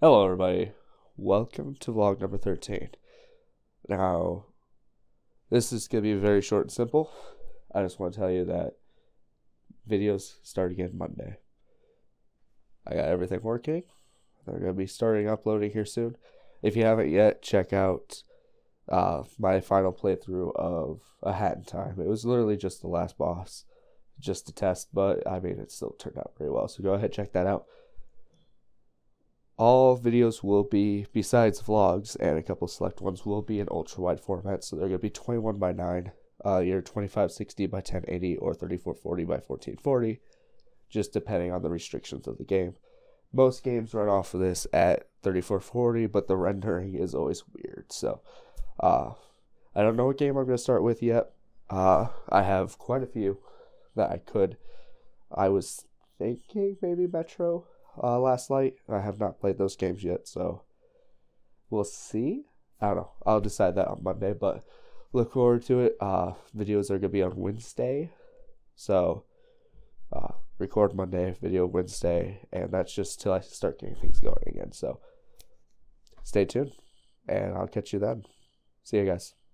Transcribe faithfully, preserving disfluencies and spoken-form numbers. Hello everybody, welcome to vlog number thirteen. Now, this is going to be very short and simple. I just want to tell you that videos start again Monday. I got everything working. They're going to be starting uploading here soon. If you haven't yet, check out uh, my final playthrough of A Hat in Time. It was literally just the last boss, just to test, but I mean it still turned out pretty well, so go ahead, check that out. All videos will be, besides vlogs and a couple select ones, will be in ultra-wide format. So they're going to be twenty-one by nine, uh, either twenty-five sixty by ten eighty or thirty-four forty by fourteen forty, just depending on the restrictions of the game. Most games run off of this at thirty-four forty, but the rendering is always weird. So uh, I don't know what game I'm going to start with yet. Uh, I have quite a few that I could. I was thinking maybe Metro Uh, Last Light. I have not played those games yet, so we'll see. I don't know. I'll decide that on Monday, but look forward to it. Uh, videos are going to be on Wednesday, so uh, record Monday, video Wednesday, and that's just till I start getting things going again. So stay tuned, and I'll catch you then. See you guys.